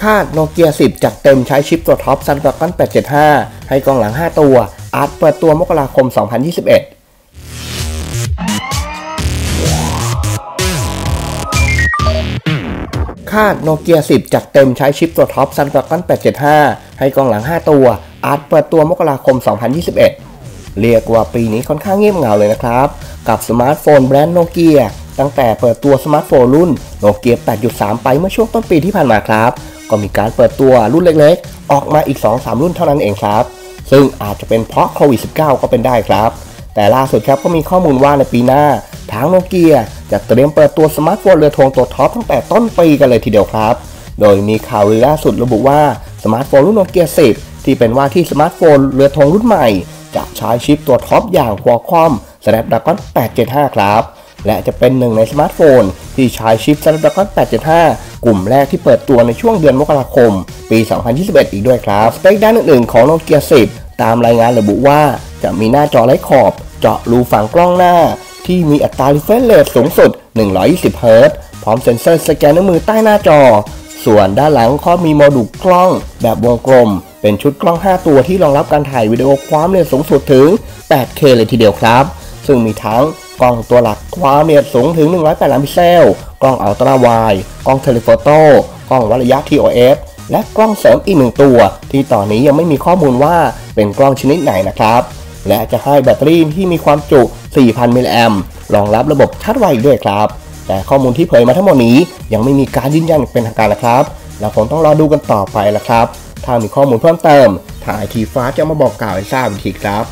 คาด Nokia 10 จัดเต็มใช้ชิปตัวท็อป Snapdragon 875 ให้กล้องหลัง5ตัวอาร์ตเปิดตัวมกราคม 2021คาด Nokia 10 จัดเต็มใช้ชิปตัวท็อป Snapdragon 875 ให้กล้องหลัง5ตัวอาร์ตเปิดตัวมกราคม 2021เรียกว่าปีนี้ค่อนข้างเงียบเหงาเลยนะครับกับสมาร์ทโฟนแบรนด์ Nokia ตั้งแต่เปิดตัวสมาร์ทโฟนรุ่น Nokia 8.3 ไปเมื่อช่วงต้นปีที่ผ่านมาครับก็มีการเปิดตัวรุ่นเล็กๆออกมาอีก 2-3 รุ่นเท่านั้นเองครับซึ่งอาจจะเป็นเพราะโควิด -19 ก็เป็นได้ครับแต่ล่าสุดครับก็มีข้อมูลว่าในปีหน้าทาง Nokia จะเตรียมเปิดตัวสมาร์ทโฟนเรือธงตัวท็อปตั้งแต่ต้นปีกันเลยทีเดียวครับโดยมีข่าวลือล่าสุดระบุว่าสมาร์ทโฟนรุ่น Nokia 10 ที่เป็นว่าที่สมาร์ทโฟนเรือธงรุ่นใหม่จะใช้ชิปตัวท็อปอย่าง Qualcomm Snapdragon 875 ครับและจะเป็นหนึ่งในสมาร์ทโฟนที่ใช้ชิป Snapdragon 875 กลุ่มแรกที่เปิดตัวในช่วงเดือนมกราคมปี 2021 อีกด้วยครับสเปคด้านอื่นๆของ Nokia 10 ตามรายงานระบุว่าจะมีหน้าจอไร้ขอบเจาะรูฝังกล้องหน้าที่มีอัตรา refresh rate สูงสุด 120 เฮิรตซ์ พร้อมเซ็นเซอร์สแกนนิ้วมือใต้หน้าจอ ส่วนด้านหลังก็มีโมดูลกล้องแบบวงกลม เป็นชุดกล้อง 5 ตัวที่รองรับการถ่ายวิดีโอความเร็วสูงสุดถึง 8K เลยทีเดียวครับ ซึ่งมีทั้งกล้องตัวหลักความเร็วสูงถึง 108 ล้านพิกเซล กล้องอัลตร้าไวด์ กล้องเทเลโฟโต้ กล้องวัดระยะ TOF และกล้องเสริมอีก 1 ตัวที่ตอนนี้ยังไม่มีข้อมูลว่าเป็นกล้องชนิดไหนนะครับและจะให้แบตเตอรี่ที่มีความจุ 4,000 มิลลิแอมป์รองรับระบบชาร์จไวด้วยครับแต่ข้อมูลที่เผยมาทั้งหมดนี้ยังไม่มีการยืนยันเป็นทางการนะครับเราคงต้องรอดูกันต่อไปละครับถ้ามีข้อมูลเพิ่มเติมทางไอทีฟ้าจะมาบอกกล่าวให้ทราบอีกทีครับ